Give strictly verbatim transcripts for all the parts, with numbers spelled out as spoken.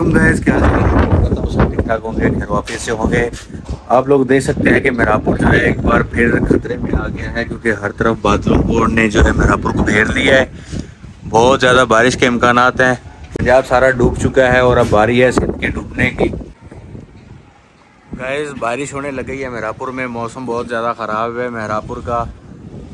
वालेकुम गाइस, क्या हाल है? ठीक ठाक होंगे, घर वापस से होंगे। आप लोग देख सकते हैं कि मेहरापुर जो है एक बार फिर खतरे में आ गया है, क्योंकि हर तरफ बादलों ने जो है मेहरापुर को घेर लिया है। बहुत ज़्यादा बारिश के इम्कान हैं, पंजाब सारा डूब चुका है और अब बारी है सिंध के डूबने की। गाइस बारिश होने लग गई है मेहरापुर में, मौसम बहुत ज़्यादा ख़राब है मेहरापुर का,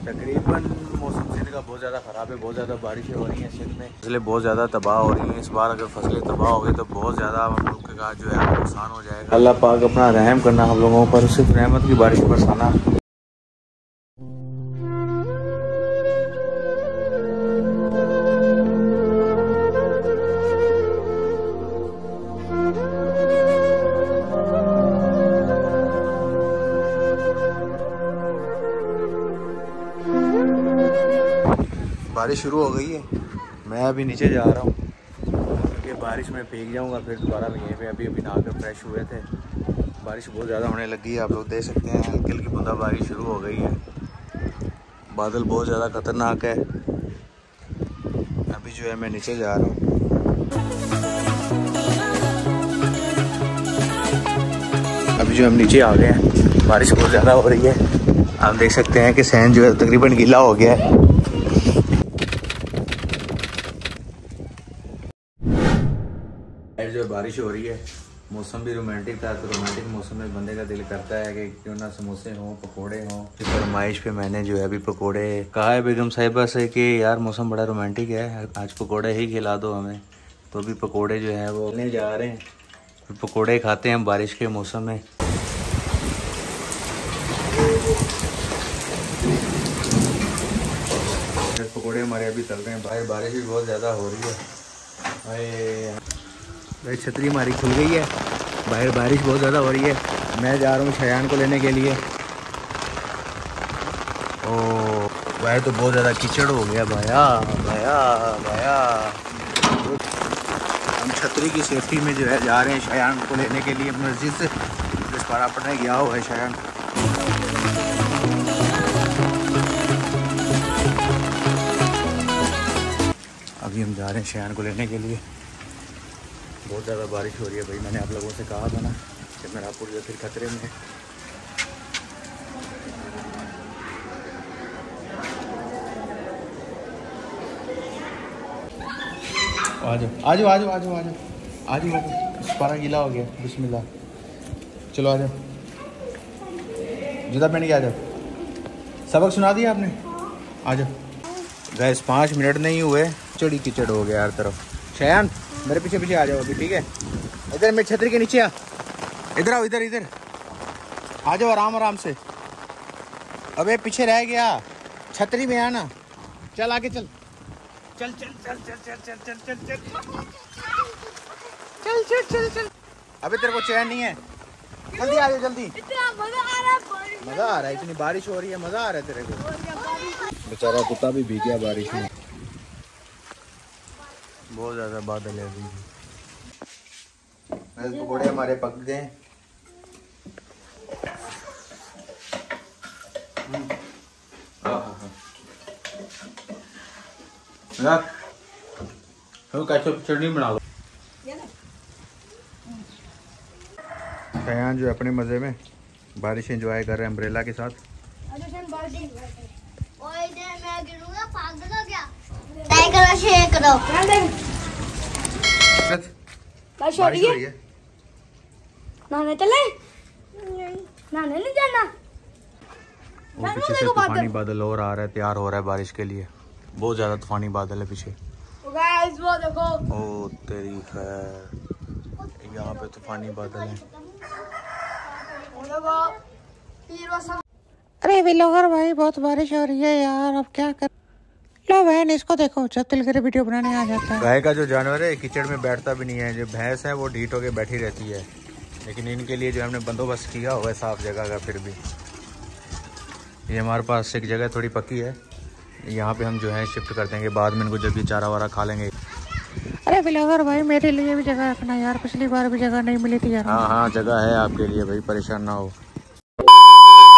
तकरीबन मौसम सिंध का बहुत ज़्यादा ख़राब है। बहुत ज़्यादा बारिशें हो रही हैं सिंध में, फसलें बहुत ज़्यादा तबाह हो रही हैं। इस बार अगर फसलें तबाह हो गई तो बहुत ज़्यादा हम लोग का जो है नुकसान हो जाएगा। अल्लाह पाक अपना रहम करना हम लोगों पर, सिर्फ रहमत की बारिश बरसाना। बारिश शुरू हो गई है, मैं अभी नीचे जा रहा हूँ क्योंकि बारिश में भीग जाऊँगा। फिर दोबारा यहीं पे अभी अभी नहाकर फ्रेश हुए थे। बारिश बहुत ज़्यादा होने लगी है, आप लोग देख सकते हैं हल्की हल्की बूंदाबारी शुरू हो गई है। बादल बहुत ज़्यादा खतरनाक है। अभी जो है मैं नीचे जा रहा हूँ। अभी जो हम नीचे आ गए हैं, बारिश बहुत ज़्यादा हो रही है। आप देख सकते हैं कि सैन जो है तकरीबन गीला हो गया है। जो बारिश हो रही है, मौसम भी रोमांटिक था, तो रोमांटिक मौसम में बंदे का दिल करता है कि क्यों ना समोसे हों, पकोड़े हों। फरमाइश पे मैंने जो है अभी पकोड़े कहा है बेगम साहिबा से कि यार मौसम बड़ा रोमांटिक है, आज पकोड़े ही खिला दो हमें। तो अभी पकोड़े जो है वो लेने जा रहे हैं, पकोड़े खाते हैं बारिश के मौसम में। पकोड़े हमारे अभी चल रहे हैं बाहर, बारिश भी बहुत ज़्यादा हो रही है। भाई छतरी हमारी खुल गई है, बाहर बारिश बहुत ज़्यादा हो रही है। मैं जा रहा हूँ शयान को लेने के लिए। ओ भाई तो बहुत ज़्यादा कीचड़ हो गया भाया भाया भाया। हम छतरी की सेफ्टी में जो है जा रहे हैं शयान को लेने के लिए मस्जिद से, जिस पारा पढ़ने गया हुआ है शयान। अभी हम जा रहे हैं शयान को लेने के लिए। बहुत ज़्यादा बारिश हो रही है भाई, मैंने आप लोगों से कहा था ना कि मेहरापुर जो फिर खतरे में है। आ जाओ आ जाओ आ जाओ आ जाओ आ जाओ आ जाओ, पारा गीला हो गया। बिस्मिल्लाह, चलो आ जाओ, जूता पहन के आ जाओ। सबक सुना दिया आपने, आ जाओ। गैस पाँच मिनट नहीं हुए, चिड़ी कीचड़ हो गया हर तरफ। शयान मेरे पीछे पीछे आ जाओ अभी, ठीक है? इधर मेरे छतरी के नीचे आ, इधर आओ, इधर इधर आ जाओ आराम आराम से। अबे पीछे रह गया, छतरी में आना। चल आगे चल चल चल चल चल चल चल चल चल चल चल चल चल चल। अबे तेरे को चैन नहीं है, जल्दी आ जाओ जल्दी। मज़ा आ रहा है, इतनी बारिश हो रही है, मज़ा आ रहा है तेरे को। बेचारा कुत्ता भी भीग गया बारिश में, बहुत ज़्यादा बादल है। अभी पकौड़े हमारे पक गए, चटनी बना दो। शयान जो अपने मज़े में बारिश एंजॉय कर रहे हैं अम्ब्रेला के साथ। लाइक करो, शेयर करो। बारिश हो रही है, नहाने चले? नहाने नहीं जाना। और पीछे से तूफानी बादल और आ रहा है, तैयार हो रहा है बारिश के लिए। बहुत ज्यादा तूफानी बादल है पीछे। गाइस वो देखो, ओ तेरी खैर, यहाँ पे तूफानी बादल है। अरे व्लॉगर भाई बहुत बारिश हो रही है यार, अब क्या कर। लो बहन इसको देखो, जब तिल करे वीडियो बनाने आ जाता है। गाय का जो जानवर है कीचड़ में बैठता भी नहीं है, जो भैंस है वो ढीठ होकर बैठी रहती है, लेकिन इनके लिए जो हमने बंदोबस्त किया हुआ है साफ जगह का। फिर भी ये हमारे पास एक जगह थोड़ी पक्की है, यहाँ पे हम जो है शिफ्ट कर देंगे, बाद में इनको जब ये चारा वारा खा लेंगे। अरे बिलावर भाई मेरे लिए भी जगह रखना यार, पिछली बार भी जगह नहीं मिली थी यार। हाँ हाँ जगह है आपके लिए भाई, परेशान ना हो।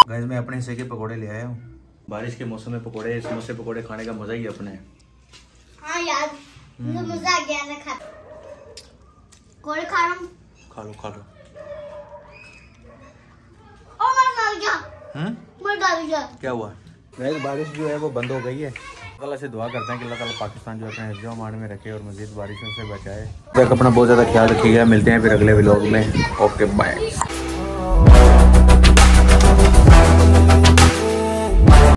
गाइस मैं अपने हिस्से के पकौड़े ले आया हूँ, बारिश के मौसम में पकोड़े समोसे पकोड़े खाने का मजा ही अपने है। हाँ यार, मजा आ गया ना खा। गोल खा रहा हूँ। खा लो खा लो। ओ मर डाल गया। हम्म मर डाल गया। क्या हुआ? वैसे बारिश जो है वो बंद हो गई है। अल्लाह से दुआ करते हैं कि अल्लाह ताला पाकिस्तान जो अपने हिफ्ज़ो अमान में रखे और मज़ीद बारिशों से बचाए। तक अपना बहुत ज़्यादा ख्याल रखिएगा। मिलते हैं फिर अगले व्लॉग में। Okay bye.